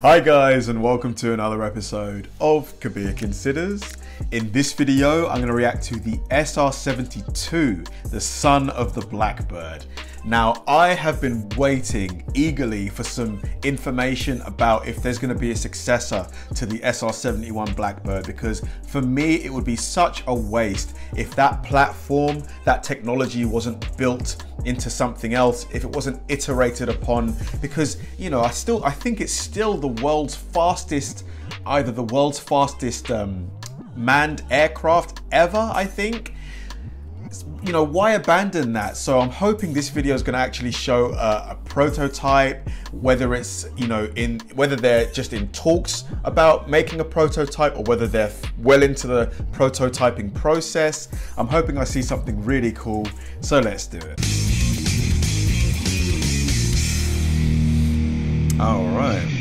Hi guys, and welcome to another episode of Kabir Considers. In this video, I'm going to react to the SR-72, the son of the Blackbird. Now, I have been waiting eagerly for some information about if there's going to be a successor to the SR-71 Blackbird, because for me, it would be such a waste if that platform, that technology wasn't built into something else, if it wasn't iterated upon, because, you know, I think it's still the world's fastest, manned aircraft ever, I think. You know, why abandon that? So I'm hoping this video is going to actually show a prototype, whether it's, you know, whether they're just in talks about making a prototype or whether they're well into the prototyping process. I'm hoping I see something really cool. So let's do it. All right.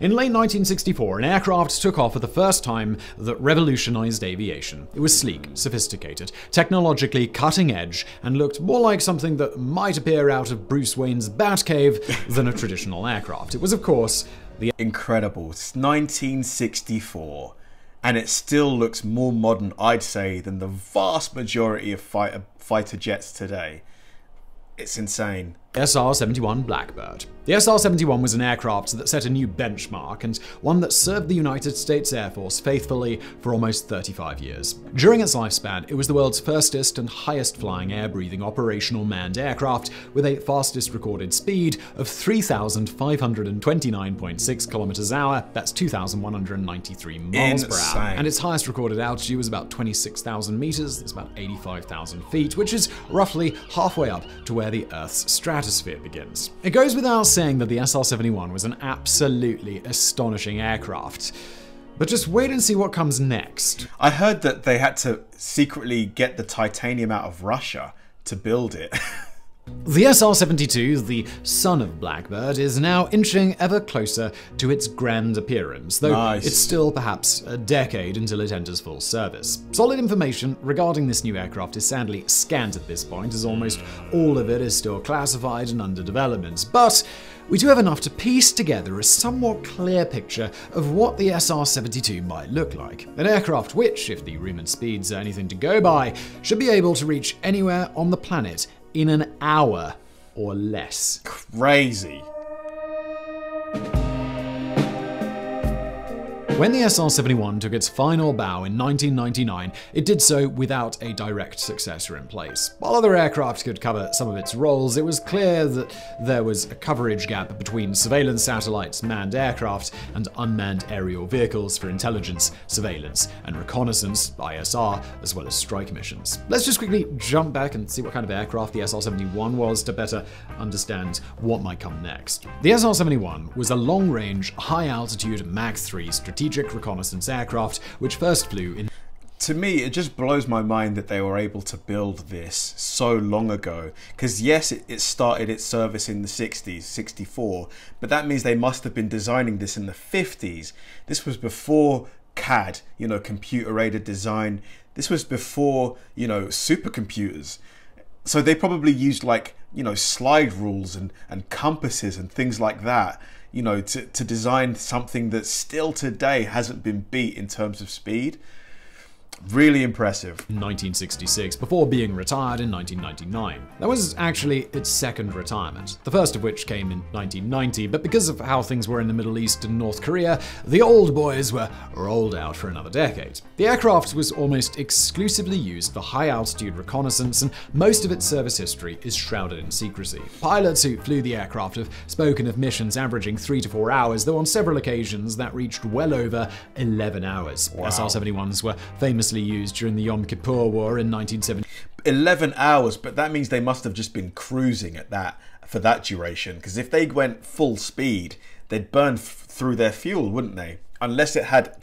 In late 1964, an aircraft took off for the first time that revolutionized aviation. It was sleek, sophisticated, technologically cutting edge, and looked more like something that might appear out of Bruce Wayne's Batcave than a traditional aircraft. It was, of course, the... Incredible. It's 1964, and it still looks more modern, I'd say, than the vast majority of fighter jets today. It's insane. SR-71 Blackbird. The SR-71 was an aircraft that set a new benchmark, and one that served the United States Air Force faithfully for almost 35 years. During its lifespan, it was the world's fastest and highest flying air-breathing operational manned aircraft, with a fastest recorded speed of 3,529.6 kilometers an hour, that's 2,193 miles per hour, and its highest recorded altitude was about 26,000 meters, that's about 85,000 feet, which is roughly halfway up to where the Earth's stratosphere begins. It goes without saying that the SR-71 was an absolutely astonishing aircraft. But just wait and see what comes next. I heard that they had to secretly get the titanium out of Russia to build it. The SR-72, the son of Blackbird, is now inching ever closer to its grand appearance, though it's still perhaps a decade until it enters full service. Solid information regarding this new aircraft is sadly scant at this point, as almost all of it is still classified and under development, but we do have enough to piece together a somewhat clear picture of what the SR-72 might look like. An aircraft which, if the rumored speeds are anything to go by, should be able to reach anywhere on the planet in an hour or less. Crazy. When the SR-71 took its final bow in 1999, it did so without a direct successor in place. While other aircraft could cover some of its roles, it was clear that there was a coverage gap between surveillance satellites, manned aircraft, and unmanned aerial vehicles for intelligence, surveillance, and reconnaissance, ISR, as well as strike missions. Let's just quickly jump back and see what kind of aircraft the SR-71 was to better understand what might come next. The SR-71 was a long-range, high-altitude Mach 3 strategic reconnaissance aircraft, which first flew in... To me, it just blows my mind that they were able to build this so long ago. Because yes, it started its service in the 60s, 64, but that means they must have been designing this in the 50s. This was before CAD, you know, computer-aided design. This was before, you know, supercomputers. So they probably used, like, you know, slide rules and compasses and things like that, you know, to design something that still today hasn't been beat in terms of speed. Really impressive. 1966, before being retired in 1999. That was actually its second retirement, the first of which came in 1990, but because of how things were in the Middle East and North Korea, the old boys were rolled out for another decade. The aircraft was almost exclusively used for high-altitude reconnaissance, and most of its service history is shrouded in secrecy. Pilots who flew the aircraft have spoken of missions averaging 3 to 4 hours, though on several occasions that reached well over 11 hours. Wow. SR-71s were famous used during the Yom Kippur War in 1970. 11 hours, but that means they must have just been cruising at that for that duration, because if they went full speed, they'd burn through their fuel, wouldn't they? Unless it had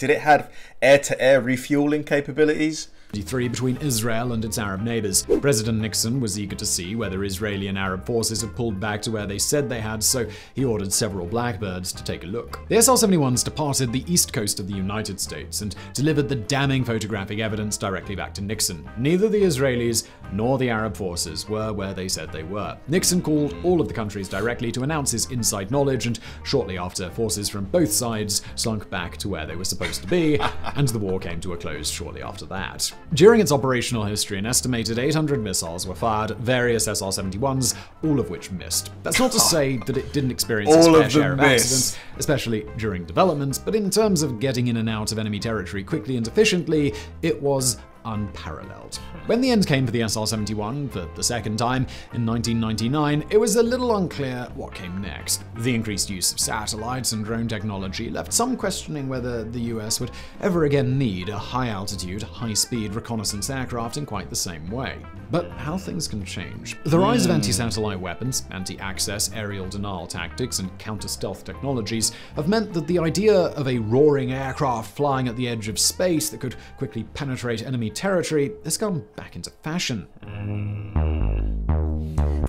air-to-air refueling capabilities? 1953 between Israel and its Arab neighbors. President Nixon was eager to see whether Israeli and Arab forces had pulled back to where they said they had, so he ordered several Blackbirds to take a look. The SR-71s departed the east coast of the United States and delivered the damning photographic evidence directly back to Nixon. Neither the Israelis nor the Arab forces were where they said they were. Nixon called all of the countries directly to announce his inside knowledge, and shortly after, forces from both sides slunk back to where they were supposed to be, and the war came to a close shortly after that. During its operational history, an estimated 800 missiles were fired at various SR-71s, all of which missed. That's not to say that it didn't experience its fair share of accidents, especially during development, but in terms of getting in and out of enemy territory quickly and efficiently, it was unparalleled. When the end came for the SR-71 for the second time in 1999, it was a little unclear what came next. The increased use of satellites and drone technology left some questioning whether the US would ever again need a high-altitude, high-speed reconnaissance aircraft in quite the same way. But how things can change. The rise of anti-satellite weapons, anti-access, aerial denial tactics, and counter-stealth technologies have meant that the idea of a roaring aircraft flying at the edge of space that could quickly penetrate enemy territory has gone back into fashion.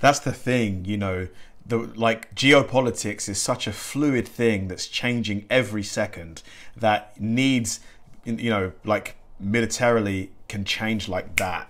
That's the thing, you know, like geopolitics is such a fluid thing that's changing every second that needs, you know, like militarily can change like that.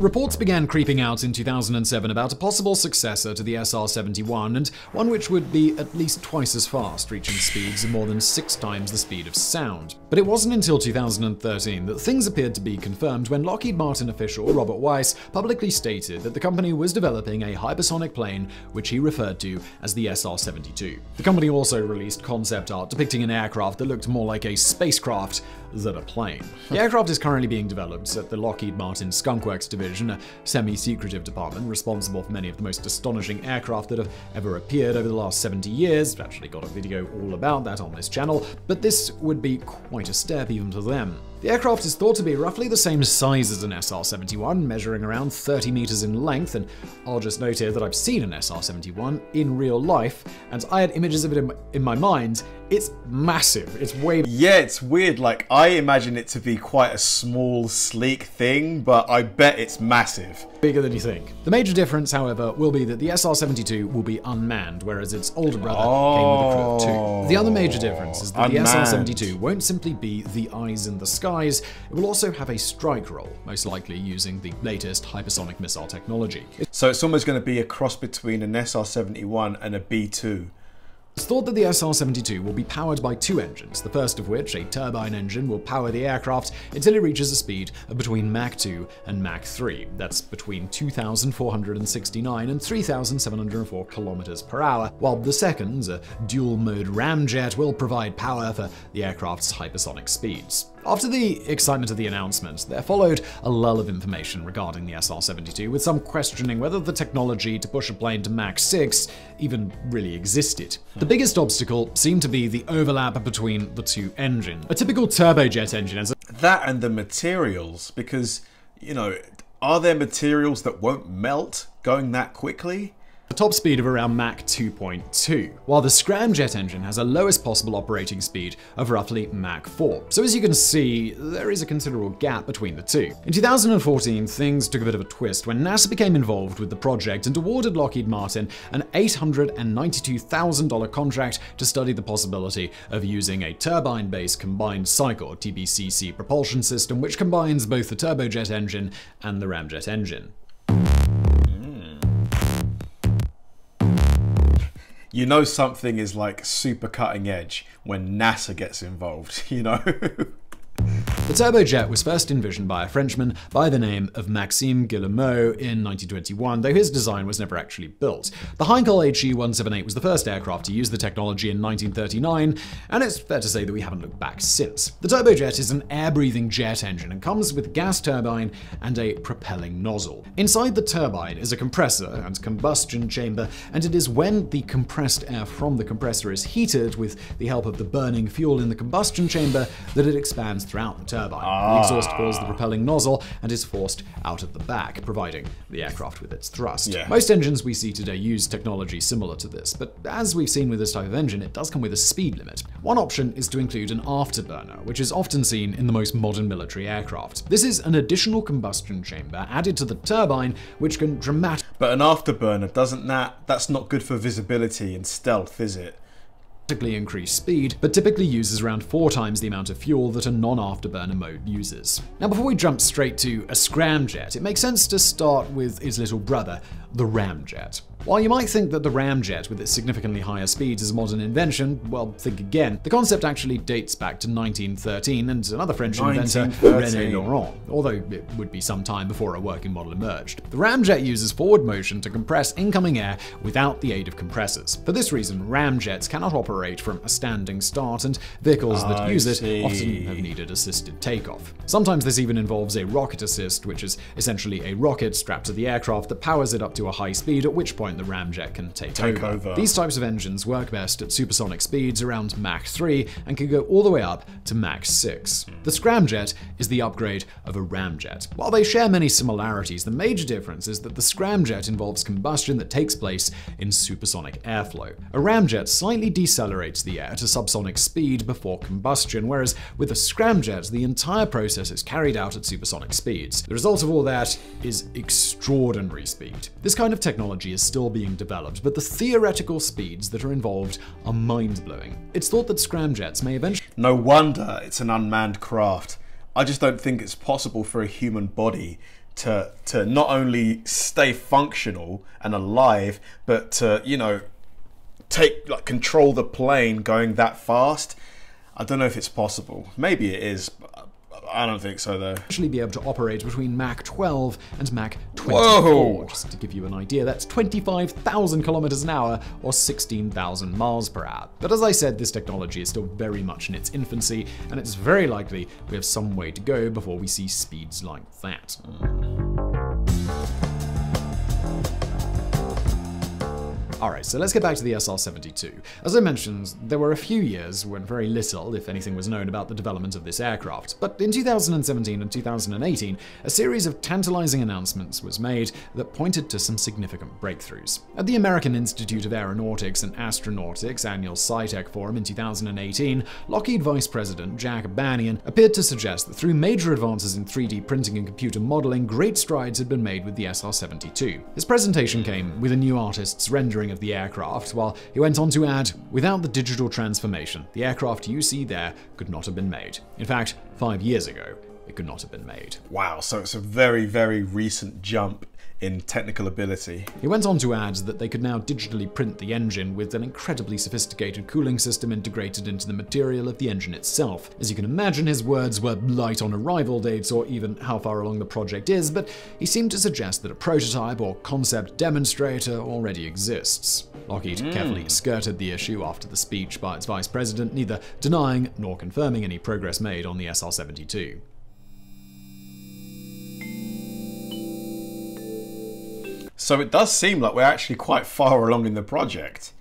Reports began creeping out in 2007 about a possible successor to the SR-71, and one which would be at least twice as fast, reaching speeds of more than 6 times the speed of sound. But it wasn't until 2013 that things appeared to be confirmed when Lockheed Martin official Robert Weiss publicly stated that the company was developing a hypersonic plane, which he referred to as the SR-72. The company also released concept art depicting an aircraft that looked more like a spacecraft than a plane. The aircraft is currently being developed at the Lockheed Martin Skunk Works division, a semi-secretive department responsible for many of the most astonishing aircraft that have ever appeared over the last 70 years. I've actually got a video all about that on this channel, but this would be quite a step even for them. The aircraft is thought to be roughly the same size as an SR-71, measuring around 30 meters in length, and I'll just note here that I've seen an SR-71 in real life, and I had images of it in my mind. It's massive, it's way... Yeah, it's weird, like, I imagine it to be quite a small, sleek thing, but I bet it's massive. Bigger than you think. The major difference, however, will be that the SR-72 will be unmanned, whereas its older brother came with a crew of 2. The other major difference is that the SR-72 won't simply be the eyes in the sky. It will also have a strike role, most likely using the latest hypersonic missile technology. So it's almost going to be a cross between an SR-71 and a B-2. It's thought that the SR-72 will be powered by 2 engines, the first of which, a turbine engine, will power the aircraft until it reaches a speed of between Mach 2 and Mach 3. That's between 2,469 and 3,704 kilometers per hour, while the second, a dual-mode ramjet, will provide power for the aircraft's hypersonic speeds. After the excitement of the announcement, there followed a lull of information regarding the SR-72, with some questioning whether the technology to push a plane to Mach 6 even really existed. The biggest obstacle seemed to be the overlap between the 2 engines. A typical turbojet engine has that, and the materials, because, you know, are there materials that won't melt going that quickly? A top speed of around Mach 2.2, while the scramjet engine has a lowest possible operating speed of roughly Mach 4. So as you can see, there is a considerable gap between the two. In 2014, things took a bit of a twist when NASA became involved with the project and awarded Lockheed Martin an $892,000 contract to study the possibility of using a turbine-based combined cycle (TBCC) propulsion system, which combines both the turbojet engine and the ramjet engine. You know something is like super cutting edge when NASA gets involved, you know? The turbojet was first envisioned by a Frenchman by the name of Maxime Guillemot in 1921, though his design was never actually built. The Heinkel HE 178 was the first aircraft to use the technology in 1939, and it's fair to say that we haven't looked back since. The turbojet is an air-breathing jet engine and comes with a gas turbine and a propelling nozzle. Inside the turbine is a compressor and combustion chamber, and it is when the compressed air from the compressor is heated with the help of the burning fuel in the combustion chamber that it expands throughout the turbine. turbine. The exhaust pulls the propelling nozzle and is forced out of the back, providing the aircraft with its thrust. Yeah. Most engines we see today use technology similar to this, but as we've seen with this type of engine, it does come with a speed limit. One option is to include an afterburner, which is often seen in the most modern military aircraft. This is an additional combustion chamber added to the turbine, which can dramatically... But an afterburner, that's not good for visibility and stealth, is it? Increase speed, but typically uses around 4 times the amount of fuel that a non-afterburner mode uses. Now, before we jump straight to a scramjet, it makes sense to start with its little brother, the ramjet. While you might think that the ramjet, with its significantly higher speeds, is a modern invention, well, think again. The concept actually dates back to 1913 and another French inventor, René Lorrain, although it would be some time before a working model emerged. The ramjet uses forward motion to compress incoming air without the aid of compressors. For this reason, ramjets cannot operate from a standing start, and vehicles that use it often have needed assisted takeoff. Sometimes this even involves a rocket assist, which is essentially a rocket strapped to the aircraft that powers it up to a high speed, at which point the ramjet can take over. These types of engines work best at supersonic speeds around Mach 3 and can go all the way up to Mach 6. The scramjet is the upgrade of a ramjet. While they share many similarities, the major difference is that the scramjet involves combustion that takes place in supersonic airflow. A ramjet slightly decelerates the air to subsonic speed before combustion, whereas with a scramjet, the entire process is carried out at supersonic speeds. The result of all that is extraordinary speed. This kind of technology is still being developed, but the theoretical speeds that are involved are mind-blowing. It's thought that scramjets may eventually... No wonder it's an unmanned craft. I just don't think it's possible for a human body to not only stay functional and alive, but to, you know, control the plane going that fast. I don't know if it's possible. Maybe it is, but I don't think so, though. Actually be able to operate between Mach 12 and Mach 24. Whoa. Just to give you an idea, that's 25,000 kilometers an hour or 16,000 miles per hour. But as I said, this technology is still very much in its infancy, and it's very likely we have some way to go before we see speeds like that. Alright, so let's get back to the SR-72. As I mentioned, there were a few years when very little, if anything, was known about the development of this aircraft. But in 2017 and 2018, a series of tantalizing announcements was made that pointed to some significant breakthroughs. At the American Institute of Aeronautics and Astronautics annual SciTech Forum in 2018, Lockheed Vice President Jack Banion appeared to suggest that through major advances in 3D printing and computer modeling, great strides had been made with the SR-72. His presentation came with a new artist's rendering of the aircraft, while he went on to add, "Without the digital transformation, the aircraft you see there could not have been made. In fact, 5 years ago, it could not have been made." Wow, so it's a very, very recent jump in technical ability. He went on to add that they could now digitally print the engine with an incredibly sophisticated cooling system integrated into the material of the engine itself. As you can imagine, his words were light on arrival dates or even how far along the project is, but he seemed to suggest that a prototype or concept demonstrator already exists. Lockheed carefully skirted the issue after the speech by its vice president, neither denying nor confirming any progress made on the SR-72. So it does seem like we're actually quite far along in the project.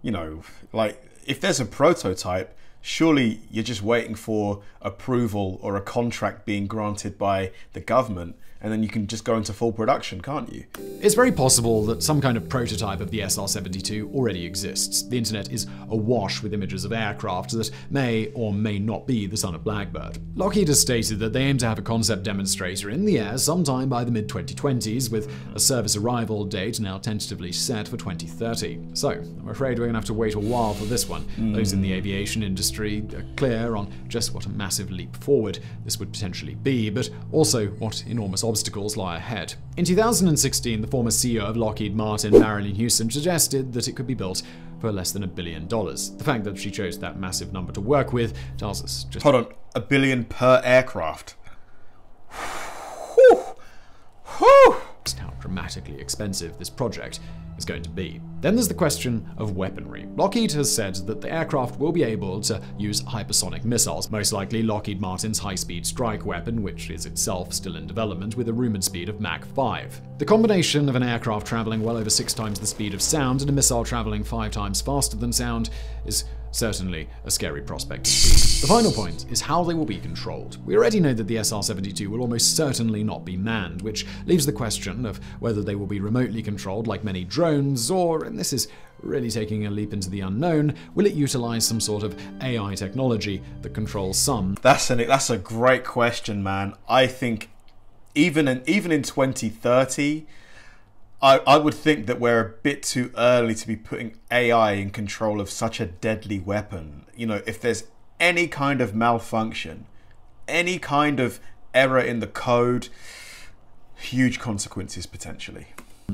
You know, like, if there's a prototype, surely you're just waiting for approval or a contract being granted by the government, and then you can just go into full production, can't you? It's very possible that some kind of prototype of the SR-72 already exists. The internet is awash with images of aircraft that may or may not be the son of Blackbird. Lockheed has stated that they aim to have a concept demonstrator in the air sometime by the mid-2020s, with a service arrival date now tentatively set for 2030. So, I'm afraid we're gonna have to wait a while for this one. Those in the aviation industry are clear on just what a massive leap forward this would potentially be, but also what enormous obstacles lie ahead. In 2016, the former CEO of Lockheed Martin, Marilyn Hewson, suggested that it could be built for less than $1 billion. The fact that she chose that massive number to work with tells us just... Hold on, $1 billion per aircraft? Whew. Whew. Just how dramatically expensive this project is going to be. Then there's the question of weaponry. Lockheed has said that the aircraft will be able to use hypersonic missiles, most likely Lockheed Martin's high-speed strike weapon, which is itself still in development with a rumored speed of Mach 5. The combination of an aircraft traveling well over 6 times the speed of sound and a missile traveling 5 times faster than sound is certainly a scary prospect. The final point is how they will be controlled. We already know that the SR-72 will almost certainly not be manned, which leaves the question of whether they will be remotely controlled like many drones or, and this is really taking a leap into the unknown, will it utilize some sort of AI technology that controls some? That's a great question, man. I think even in 2030, I would think that we're a bit too early to be putting AI in control of such a deadly weapon. You know, if there's any kind of malfunction, any kind of error in the code, huge consequences potentially.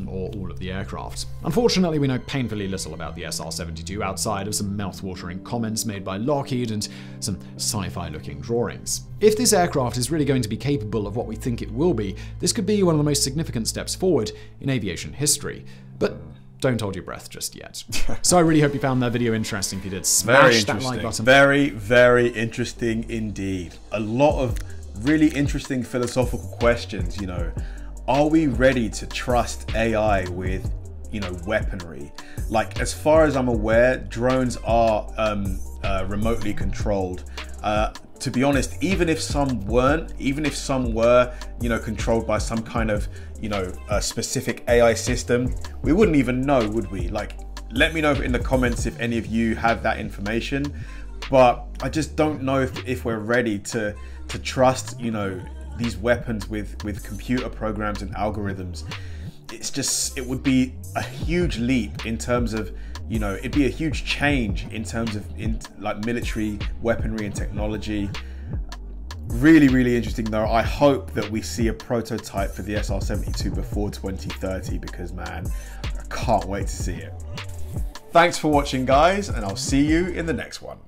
Or all of the aircraft. Unfortunately, we know painfully little about the SR-72 outside of some mouth-watering comments made by Lockheed and some sci-fi looking drawings. If this aircraft is really going to be capable of what we think it will be, this could be one of the most significant steps forward in aviation history. But don't hold your breath just yet. So I really hope you found that video interesting. If you did, smash that like button. Very, very interesting indeed. A lot of really interesting philosophical questions, you know. Are we ready to trust AI with, you know, weaponry? Like, as far as I'm aware, drones are remotely controlled. To be honest, even if some weren't, even if some were, you know, controlled by some kind of, you know, a specific AI system, we wouldn't even know, would we? Like, let me know in the comments if any of you have that information. But I just don't know if we're ready to trust, you know, these weapons with computer programs and algorithms. It's just, it would be a huge leap in terms of, you know, it'd be a huge change in terms of like military weaponry and technology. Really, really interesting though. I hope that we see a prototype for the SR-72 before 2030 because, man, I can't wait to see it. Thanks for watching, guys, and I'll see you in the next one.